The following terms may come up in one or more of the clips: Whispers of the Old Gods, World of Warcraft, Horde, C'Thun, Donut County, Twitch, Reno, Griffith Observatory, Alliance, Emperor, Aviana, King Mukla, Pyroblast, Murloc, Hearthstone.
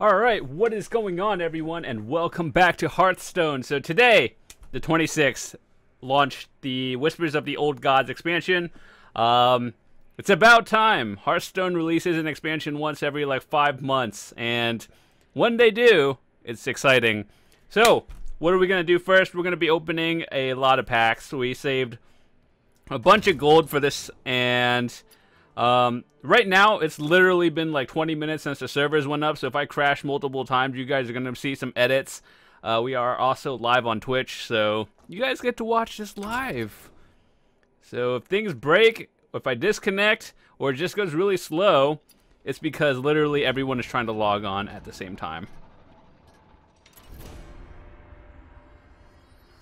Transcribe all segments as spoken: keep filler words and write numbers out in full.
Alright, what is going on everyone, and welcome back to Hearthstone. So today, the twenty-sixth, launched the Whispers of the Old Gods expansion. Um, it's about time. Hearthstone releases an expansion once every like five months, and when they do, it's exciting. So, what are we going to do first? We're going to be opening a lot of packs. We saved a bunch of gold for this, and um right now it's literally been like twenty minutes since the servers went up, so if I crash multiple times you guys are going to see some edits. Uh we are also live on Twitch, so you guys get to watch this live. So if things break, if I disconnect, or it just goes really slow, it's because literally everyone is trying to log on at the same time.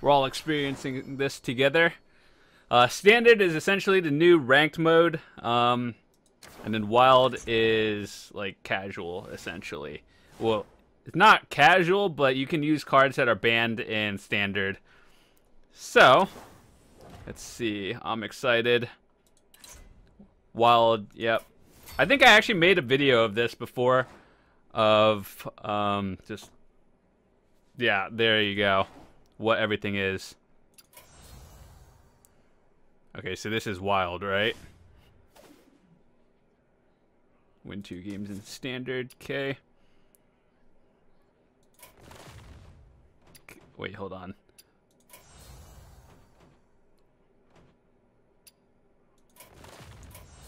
We're all experiencing this together. Uh, standard is essentially the new ranked mode, um, and then wild is like casual, essentially. Well, it's not casual, but you can use cards that are banned in standard. So, let's see. I'm excited. Wild, yep. I think I actually made a video of this before, of um, just, yeah, there you go, what everything is. Okay, so this is wild, right? Win two games in standard, okay. Wait, hold on.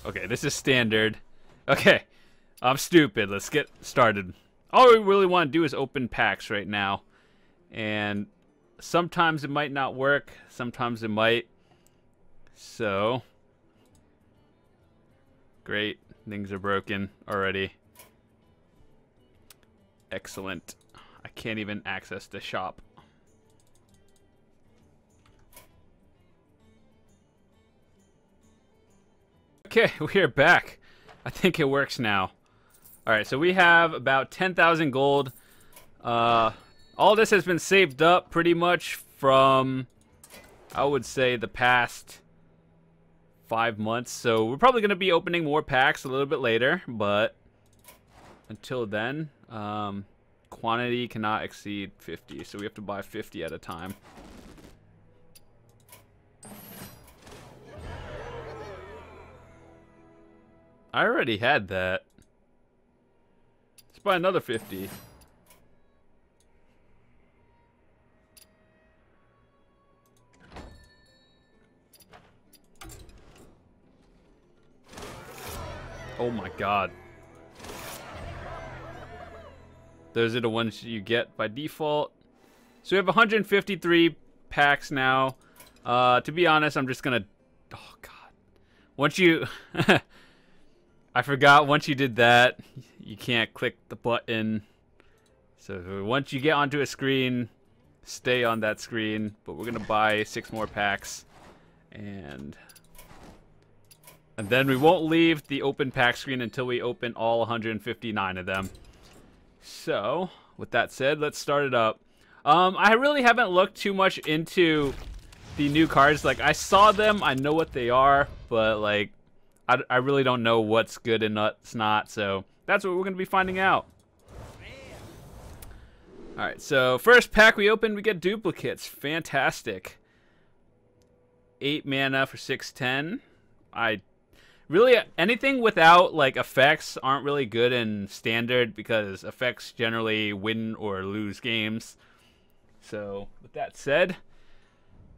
Okay, this is standard. Okay, I'm stupid. Let's get started. All we really want to do is open packs right now. And sometimes it might not work, sometimes it might. So, great. Things are broken already. Excellent. I can't even access the shop. Okay, we are back. I think it works now. Alright, so we have about ten thousand gold. Uh, all this has been saved up pretty much from, I would say, the past five months, so we're probably going to be opening more packs a little bit later, but until then, um, quantity cannot exceed fifty, so we have to buy fifty at a time. I already had that. Let's buy another fifty. Oh my god. Those are the ones you get by default. So we have one hundred fifty-three packs now. Uh, to be honest, I'm just gonna... Oh god. Once you... I forgot, once you did that, you can't click the button. So once you get onto a screen, stay on that screen. But we're gonna buy six more packs. And... And then we won't leave the open pack screen until we open all one hundred fifty-nine of them. So, with that said, let's start it up. Um, I really haven't looked too much into the new cards. Like, I saw them, I know what they are, but, like, I, I really don't know what's good and what's not. So, that's what we're going to be finding out. Alright, so, first pack we open, we get duplicates. Fantastic. eight mana for six ten. I... Really, anything without, like, effects aren't really good in standard because effects generally win or lose games. So, with that said,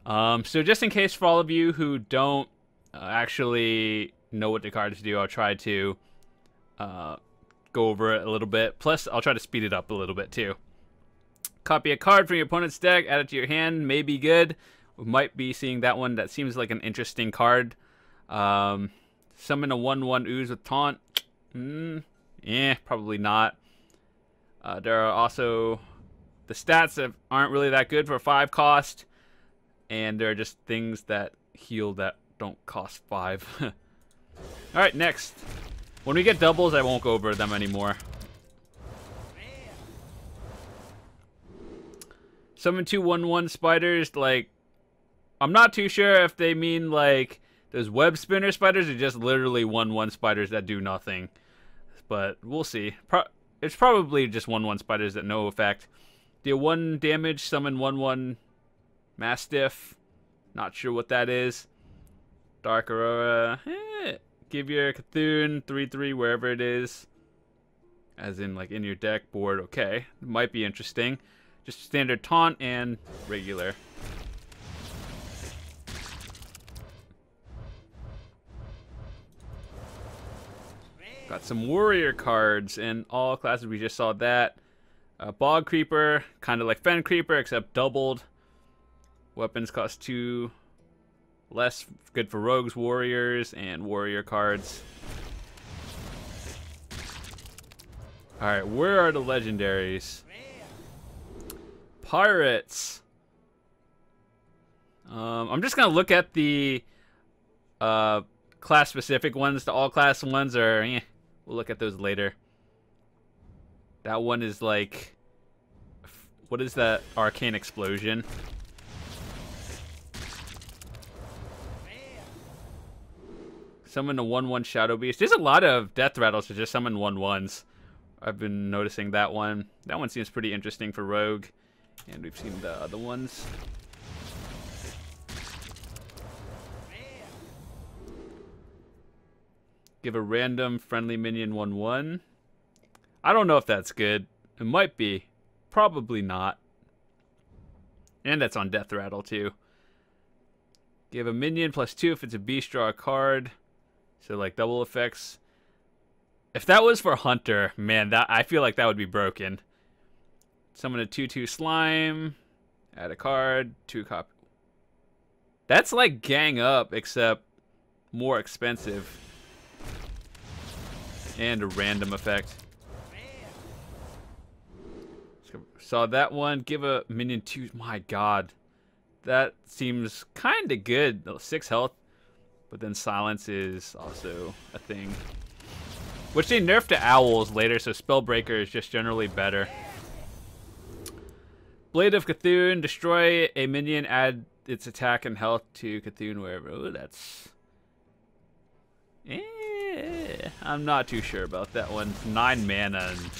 um, so just in case for all of you who don't uh, actually know what the cards do, I'll try to uh, go over it a little bit. Plus, I'll try to speed it up a little bit, too. Copy a card from your opponent's deck, add it to your hand, may be good. We might be seeing that one. That seems like an interesting card. Um... Summon a one one ooze with taunt. Mm, yeah, probably not. Uh, there are also the stats that aren't really that good for five cost, and there are just things that heal that don't cost five. All right, next. When we get doubles, I won't go over them anymore. Summon two one one spiders. Like, I'm not too sure if they mean like. Those web spinner spiders are just literally one one spiders that do nothing. But we'll see. Pro It's probably just one one spiders that no effect. Deal one damage, summon one one Mastiff. Not sure what that is. Dark Aurora. Eh. Give your C'Thun three three wherever it is. As in, like, in your deck board. Okay. Might be interesting. Just standard taunt and regular. Got some warrior cards in all classes. We just saw that. Uh, Bog Creeper, kind of like Fen Creeper, except doubled. Weapons cost two less. Good for rogues, warriors, and warrior cards. Alright, where are the legendaries? Pirates. Um, I'm just going to look at the uh, class-specific ones. The all-class ones are... Eh, we'll look at those later. That one is like... What is that? Arcane Explosion. Summon a one one Shadow Beast. There's a lot of Death Rattles that just summon one ones. I've been noticing that one. That one seems pretty interesting for Rogue. And we've seen the other ones. Give a random friendly minion one one. I don't know if that's good. It might be. Probably not. And that's on Death Rattle too. Give a minion plus two if it's a beast, draw a card. So like double effects. If that was for Hunter, man, that I feel like that would be broken. Summon a two two slime. Add a card. Two copy. That's like Gang Up, except more expensive. And a random effect. Saw that one. Give a minion two. My god. That seems kind of good. Six health. But then silence is also a thing. Which they nerfed to owls later, so Spellbreaker is just generally better. Blade of C'Thun, destroy a minion, add its attack and health to C'Thun wherever. Ooh, that's... Eh, I'm not too sure about that one. It's nine mana and...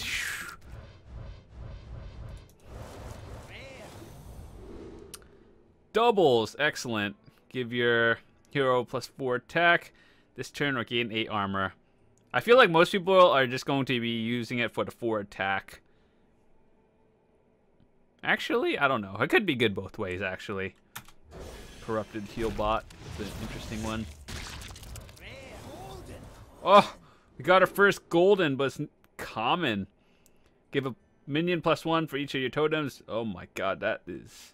Doubles, excellent. Give your hero plus four attack. This turn will gain eight armor. I feel like most people are just going to be using it for the four attack. Actually, I don't know. It could be good both ways, actually. Corrupted Heal Bot is an interesting one. Oh, we got our first golden, but it's common. Give a minion plus one for each of your totems. Oh my god, that is...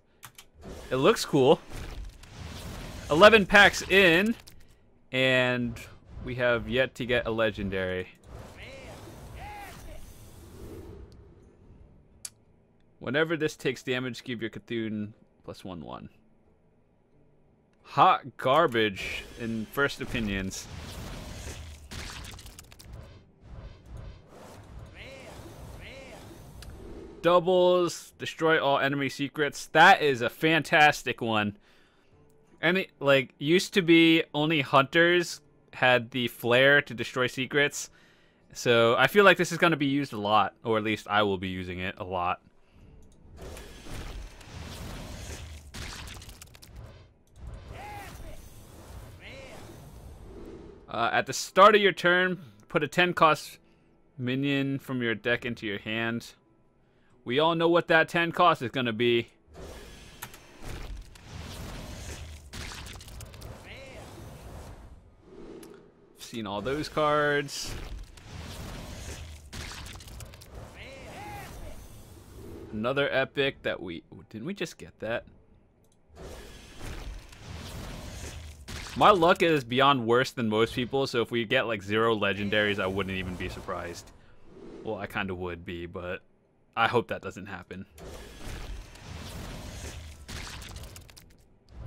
It looks cool. eleven packs in, and... We have yet to get a legendary. Whenever this takes damage, give your C'Thun plus one one. Hot garbage in first opinions. Doubles, destroy all enemy secrets. That is a fantastic one. Any like used to be only hunters had the flare to destroy secrets, so I feel like this is going to be used a lot, or at least I will be using it a lot. Uh, at the start of your turn, put a ten cost minion from your deck into your hand. We all know what that ten cost is going to be. Seen all those cards. Another epic that we didn't we just get that. My luck is beyond worse than most people, so if we get like zero legendaries, I wouldn't even be surprised. Well, I kind of would be, but I hope that doesn't happen.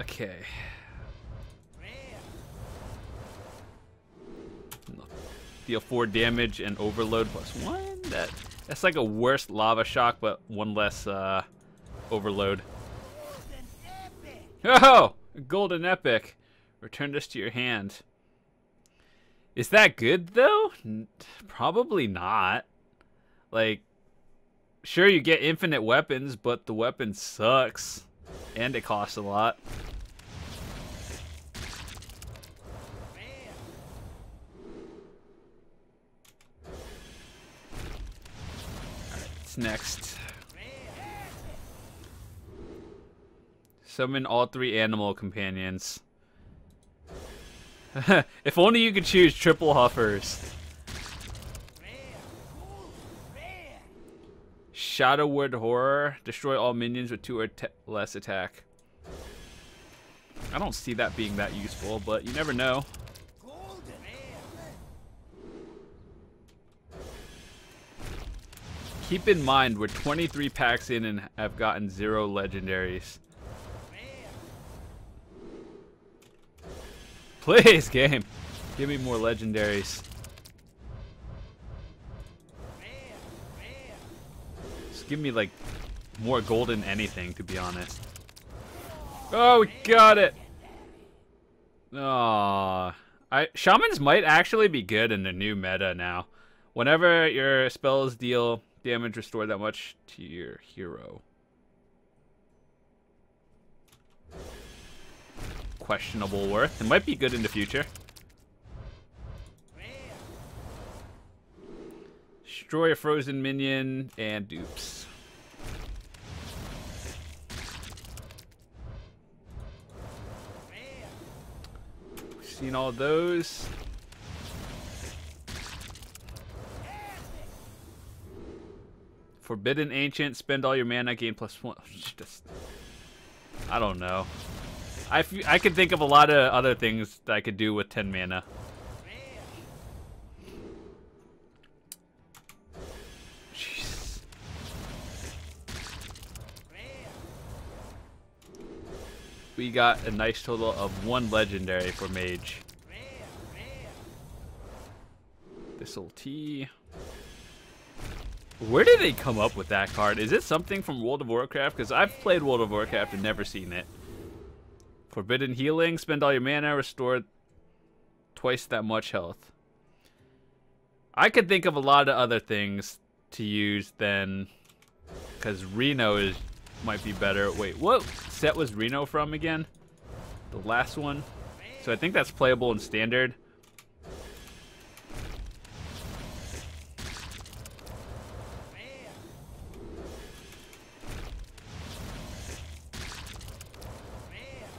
Okay. Deal four damage and overload plus one. That that's like a worse lava shock, but one less uh, overload. Oh, golden epic! Return this to your hand. Is that good though? Probably not. Like, sure, you get infinite weapons, but the weapon sucks. And it costs a lot. Next, summon all three animal companions. If only you could choose triple huffers. Shadowwood Horror, destroy all minions with two or less attack. I don't see that being that useful, but you never know. Keep in mind, we're twenty-three packs in and have gotten zero legendaries. Please, game, give me more legendaries. Just give me, like, more golden anything, to be honest. Oh, we got it! Aww. I, Shamans might actually be good in the new meta now. Whenever your spells deal damage, restore that much to your hero. Questionable worth. It might be good in the future. Destroy a frozen minion and dupes. We've seen all those. Forbidden Ancient, spend all your mana, gain plus one. Just, I don't know. I, f I could think of a lot of other things that I could do with ten mana. Jeez. We got a nice total of one legendary for Mage. This'll T. Where did they come up with that card? Is it something from World of Warcraft? Because I've played World of Warcraft and never seen it. Forbidden Healing. Spend all your mana. Restore twice that much health. I could think of a lot of other things to use than... Because Reno is, might be better. Wait, what set was Reno from again? The last one. So I think that's playable in Standard.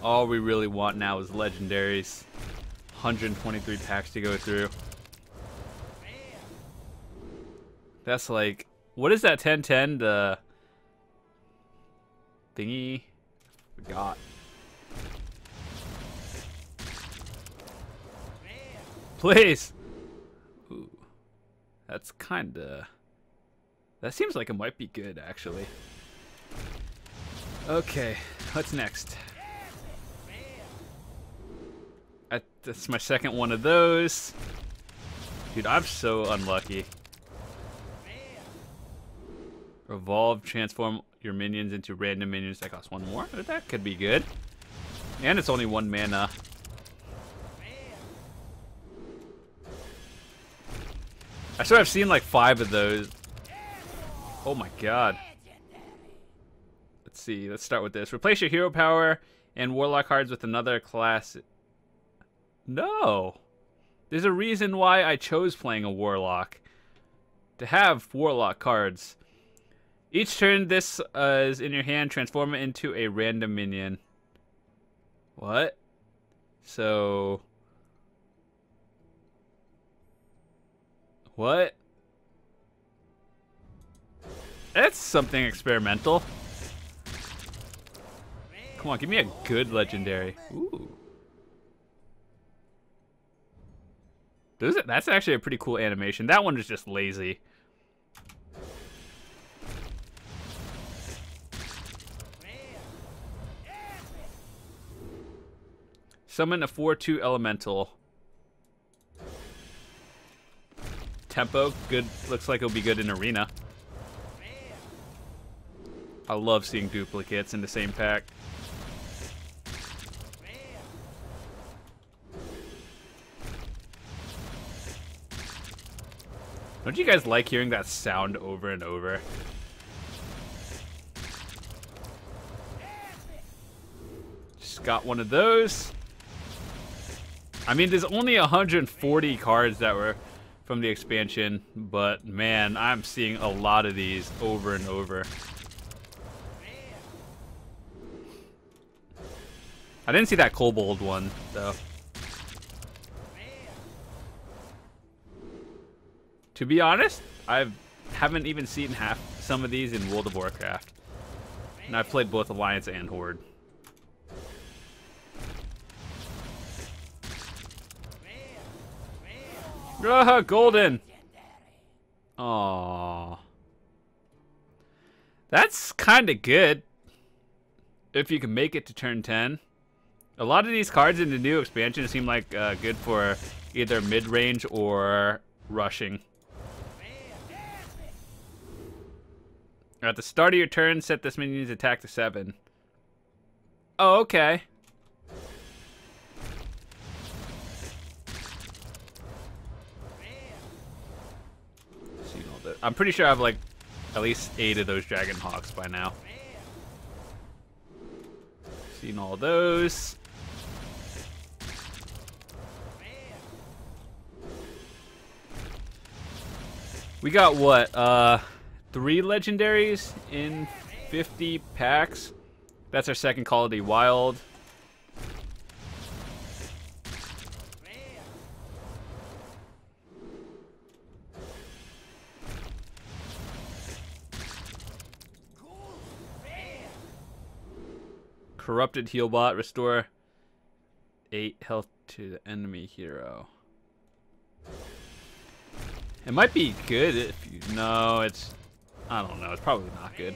All we really want now is legendaries. one hundred twenty-three packs to go through. That's like, what is that ten ten the thingy? Forgot. Please. Ooh, that's kinda. That seems like it might be good actually. Okay, what's next? I, that's my second one of those. Dude, I'm so unlucky. Revolve, transform your minions into random minions. That costs one more. That could be good. And it's only one mana. I swear I've seen like five of those. Oh my god. Let's see. Let's start with this. Replace your hero power and warlock cards with another class. No, there's a reason why I chose playing a warlock, to have warlock cards. Each turn this uh, is in your hand, transform it into a random minion. What? So what? That's something experimental. Come on, give me a good legendary. Ooh. Those, that's actually a pretty cool animation. That one is just lazy. Summon a four two elemental. Tempo, good. Looks like it'll be good in Arena. I love seeing duplicates in the same pack. Don't you guys like hearing that sound over and over? Just got one of those. I mean, there's only one hundred forty cards that were from the expansion, but man, I'm seeing a lot of these over and over. I didn't see that kobold one, though. To be honest, I haven't even seen half some of these in World of Warcraft. And I've played both Alliance and Horde. Ah, golden! Aww. That's kind of good. If you can make it to turn ten. A lot of these cards in the new expansion seem like uh, good for either mid-range or rushing. At the start of your turn, set this minion's attack to seven. Oh, okay. I'm pretty sure I have like at least eight of those dragon hawks by now. Seen all those. We got what? Uh... Three legendaries in fifty packs. That's our second quality wild. Corrupted Healbot, restore eight health to the enemy hero. It might be good if you know it's. I don't know. It's probably not good.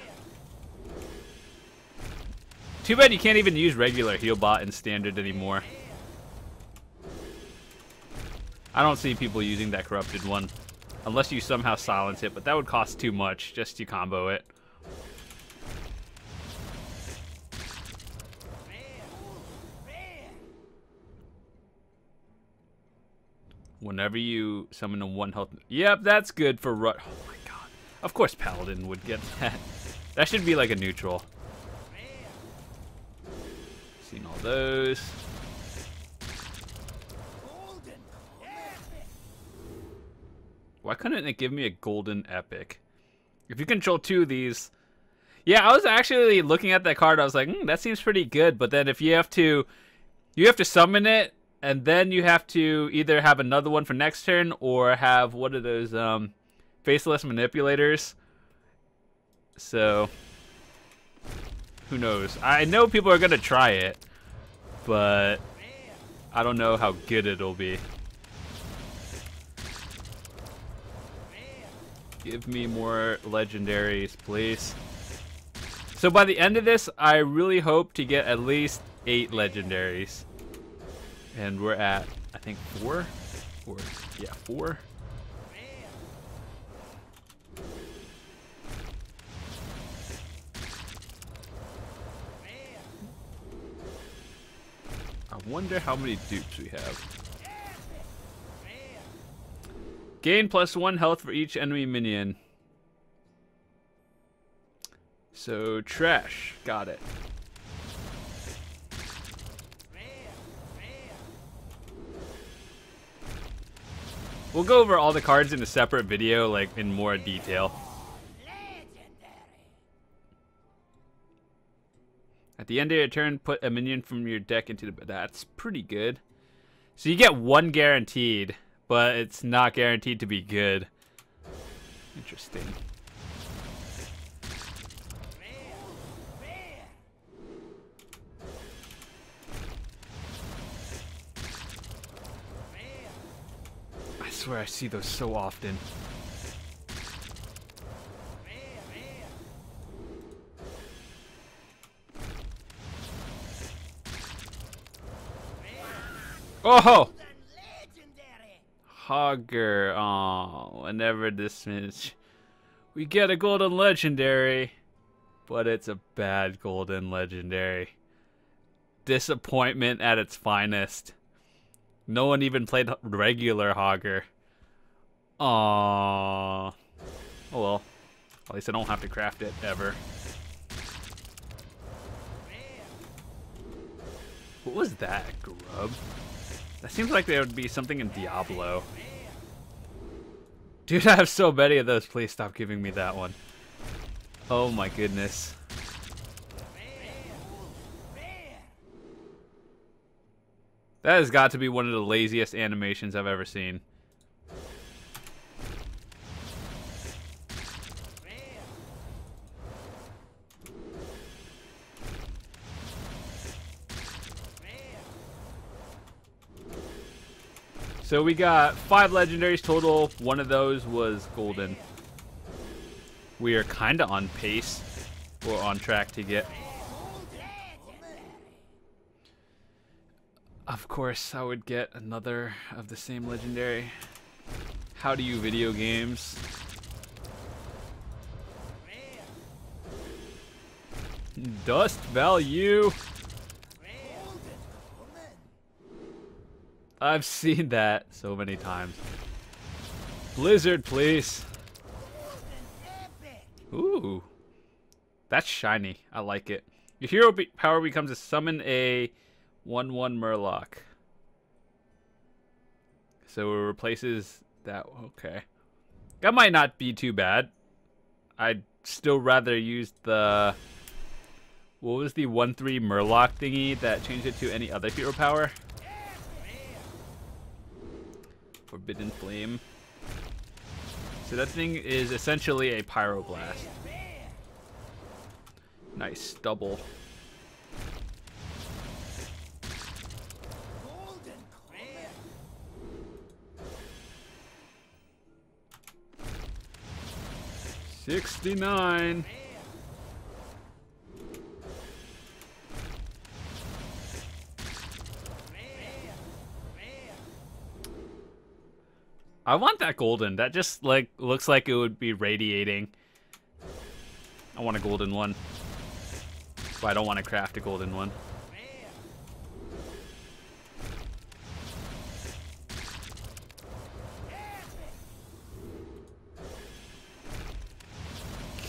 Too bad you can't even use regular Healbot in standard anymore. I don't see people using that corrupted one. Unless you somehow silence it, but that would cost too much just to combo it. Whenever you summon a one health... Yep, that's good for rut... Oh my god. Of course Paladin would get that. That should be like a neutral. Seen all those. Why couldn't it give me a golden epic? If you control two of these... Yeah, I was actually looking at that card. I was like, hmm, that seems pretty good. But then if you have to... You have to summon it. And then you have to either have another one for next turn or have one of those um, faceless manipulators. So, who knows? I know people are going to try it, but I don't know how good it'll be. Give me more legendaries, please. So by the end of this, I really hope to get at least eight legendaries. And we're at, I think, four? Four. Yeah, four. I wonder how many dupes we have. Gain plus one health for each enemy minion. So, trash. Got it. We'll go over all the cards in a separate video, like, in more detail. At the end of your turn, put a minion from your deck into the... That's pretty good. So you get one guaranteed, but it's not guaranteed to be good. Interesting. I swear I see those so often. Oh ho! Hogger. Oh, whenever this is, we get a golden legendary, but it's a bad golden legendary. Disappointment at its finest. No one even played regular Hogger. Aww. Oh well. At least I don't have to craft it ever. What was that, grub? That seems like there would be something in Diablo. Dude, I have so many of those. Please stop giving me that one. Oh my goodness. That has got to be one of the laziest animations I've ever seen. So we got five legendaries total. One of those was golden. We are kind of on pace. We're on track to get. Of course, I would get another of the same legendary. How do you video games? Dust value. I've seen that so many times. Blizzard, please. Ooh. That's shiny. I like it. Your hero be power becomes a summon a one one Murloc. So it replaces that. Okay. That might not be too bad. I'd still rather use the... What was the one three Murloc thingy that changed it to any other hero power? Forbidden Flame. So that thing is essentially a Pyroblast. Nice stubble. sixty-nine. I want that golden. That just like looks like it would be radiating. I want a golden one. But I don't want to craft a golden one.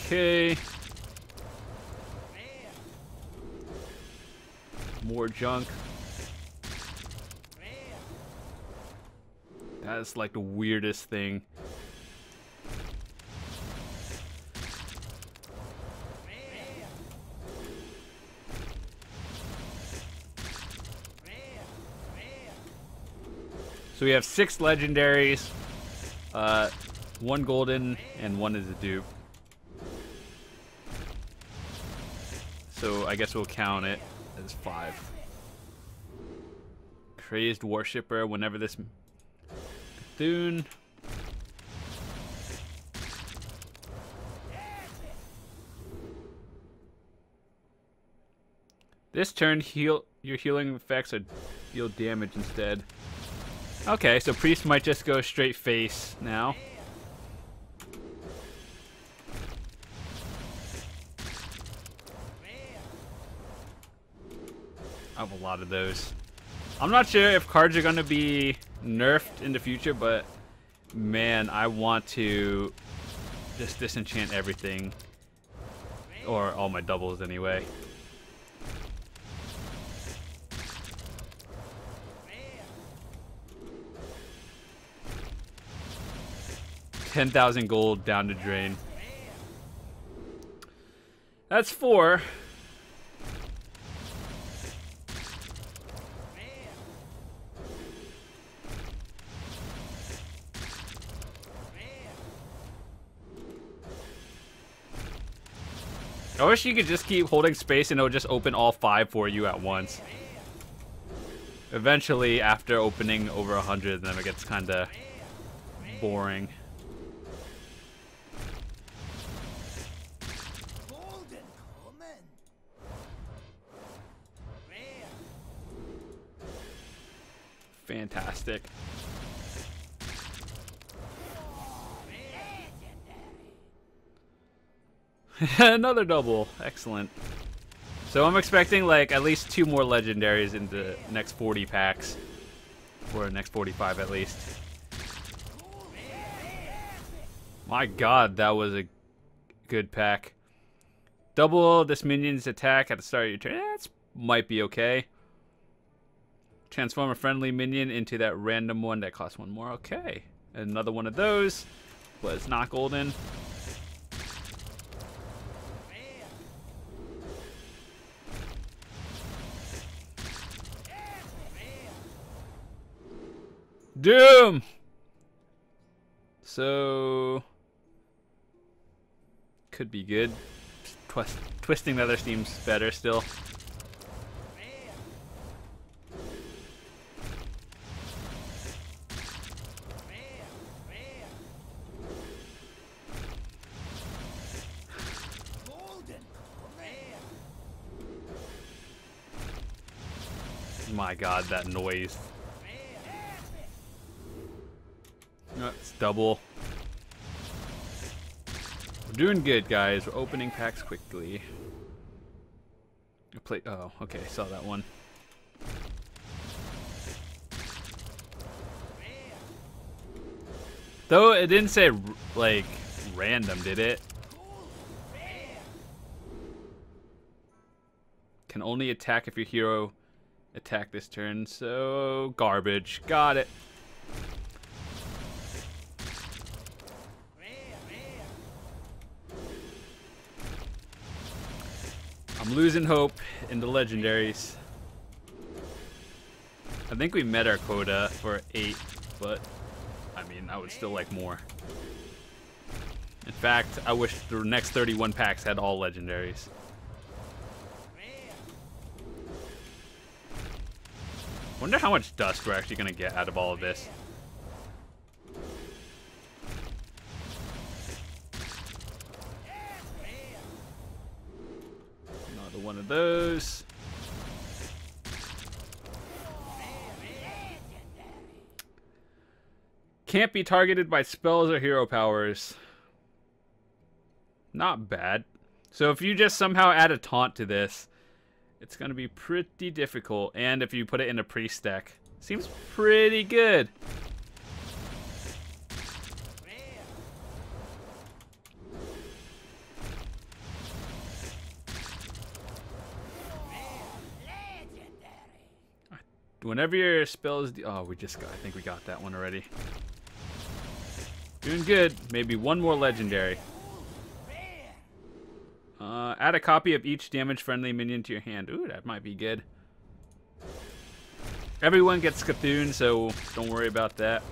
Okay. More junk. That's like the weirdest thing. So we have six legendaries, uh, one golden, and one is a dupe. So I guess we'll count it as five. Crazed Worshipper, whenever this... C'Thun. This turn, heal your healing effects are deal damage instead. Okay, so Priest might just go straight face now. I have a lot of those. I'm not sure if cards are going to be nerfed in the future, but man, I want to just disenchant everything, or all my doubles anyway. ten thousand gold down the drain. That's four. I wish you could just keep holding space and it'll just open all five for you at once. Eventually, after opening over one hundred, then it gets kind of boring. Fantastic. Another double. Excellent. So I'm expecting like at least two more legendaries in the next forty packs. Or next forty-five at least. My god, that was a good pack. Double this minion's attack at the start of your turn. That might be okay. Transform a friendly minion into that random one that costs one more. Okay. And another one of those was not golden. Doom! So... could be good. Twist, twisting the other seems better still. My god, that noise. That's double. We're doing good, guys. We're opening packs quickly. Play. Oh, okay. Saw that one. Though it didn't say like random, did it? Can only attack if your hero attack this turn. So garbage. Got it. I'm losing hope in the legendaries. I think we met our quota for eight, but I mean, I would still like more. In fact, I wish the next thirty-one packs had all legendaries. Wonder how much dust we're actually gonna get out of all of this. One of those. Can't be targeted by spells or hero powers. Not bad. So if you just somehow add a taunt to this, it's going to be pretty difficult. And if you put it in a priest stack, seems pretty good. Whenever your spell is... Oh, we just got... I think we got that one already. Doing good. Maybe one more legendary. Uh, add a copy of each damage-friendly minion to your hand. Ooh, that might be good. Everyone gets C'Thun, so don't worry about that.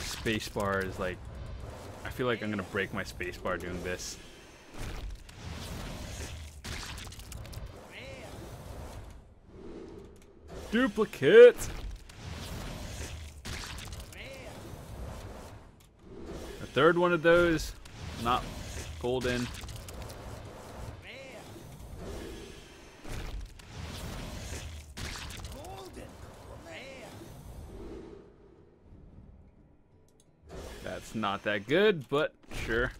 Space bar is like... I feel like I'm gonna break my spacebar doing this. Duplicate! A third one of those, not golden. That's not that good, but sure.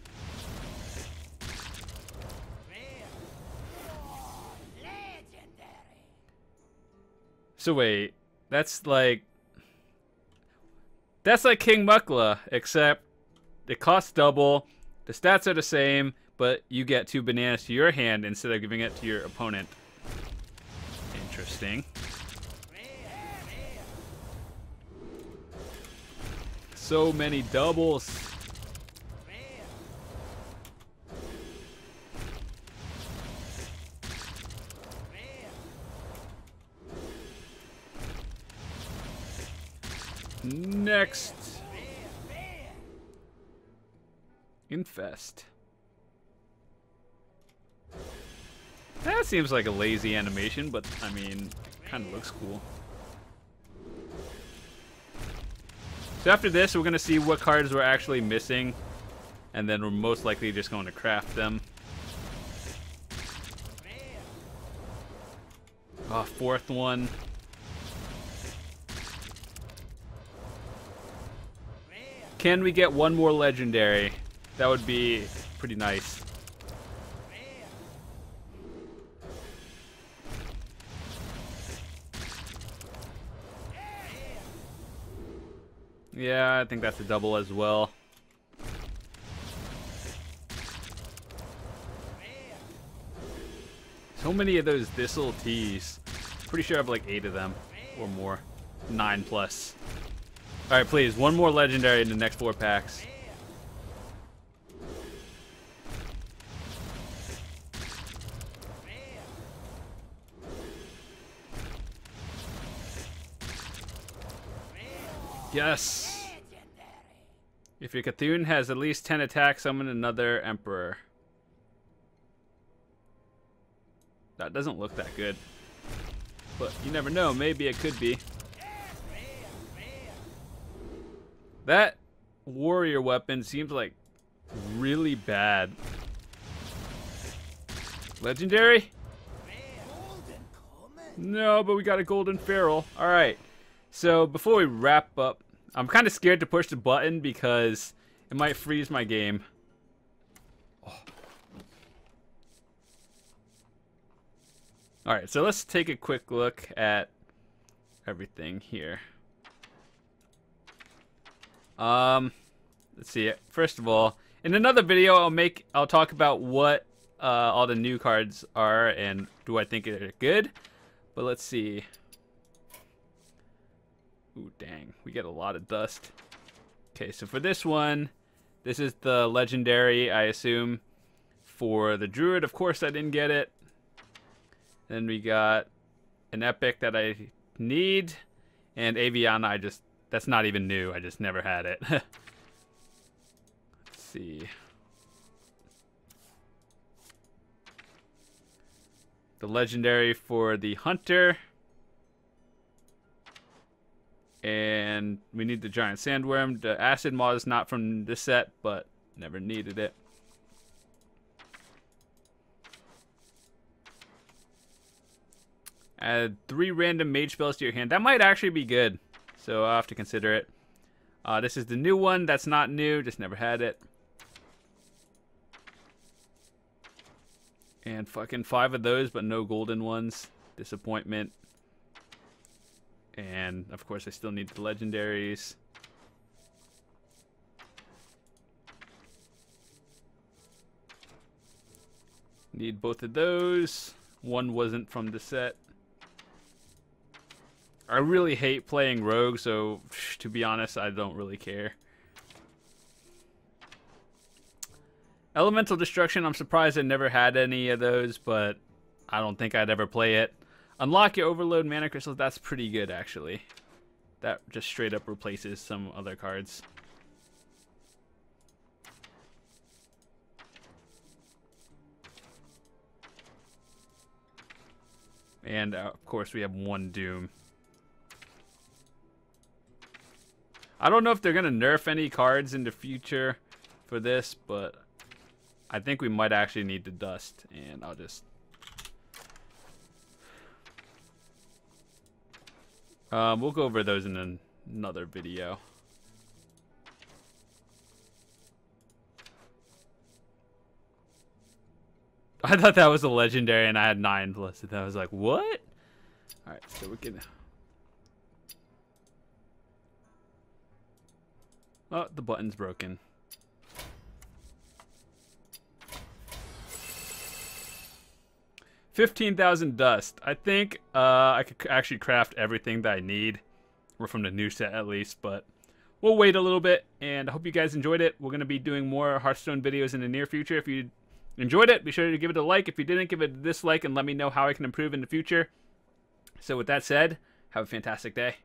So wait, that's like that's like King Mukla, except it costs double, the stats are the same, but you get two bananas to your hand instead of giving it to your opponent. Interesting. So many doubles. Next. Infest. That seems like a lazy animation, but I mean, it kind of looks cool. So after this, we're going to see what cards we're actually missing, and then we're most likely just going to craft them. Oh, fourth one. Can we get one more legendary? That would be pretty nice. Yeah, I think that's a double as well. So many of those Thistle Tees. Pretty sure I have like eight of them or more. Nine plus. All right, please. One more legendary in the next four packs. Yes. If your C'Thun has at least ten attacks, summon another Emperor. That doesn't look that good. But you never know, maybe it could be. That warrior weapon seems like really bad. Legendary? No, but we got a golden feral. Alright. So before we wrap up, I'm kind of scared to push the button because it might freeze my game. Oh. Alright, so let's take a quick look at everything here. Um, let's see. First of all, in another video, I'll make I'll talk about what uh, all the new cards are and do I think they're good. But let's see. Ooh, dang, we get a lot of dust. Okay, so for this one, this is the legendary, I assume, for the druid. Of course, I didn't get it. Then we got an epic that I need, and Aviana. I just. That's not even new. I just never had it. Let's see. The legendary for the hunter. And we need the giant sandworm. The acid mod is not from this set, but never needed it. Add three random mage spells to your hand. That might actually be good. So I'll have to consider it. Uh, this is the new one. That's not new. Just never had it. And fucking five of those, but no golden ones. Disappointment. And, of course, I still need the legendaries. Need both of those. One wasn't from the set. I really hate playing rogue, so to be honest, I don't really care. Elemental Destruction, I'm surprised I never had any of those, but I don't think I'd ever play it. Unlock your Overload Mana Crystals, that's pretty good actually. That just straight up replaces some other cards. And uh, of course we have one Doom. I don't know if they're going to nerf any cards in the future for this, but I think we might actually need the dust, and I'll just... Um, we'll go over those in an another video. I thought that was a legendary, and I had nine plus it. I was like, what? Alright, so we can... Oh, the button's broken. fifteen thousand dust. I think uh, I could actually craft everything that I need. Or from the new set at least, but we'll wait a little bit. And I hope you guys enjoyed it. We're going to be doing more Hearthstone videos in the near future. If you enjoyed it, be sure to give it a like. If you didn't, give it a dislike and let me know how I can improve in the future. So with that said, have a fantastic day.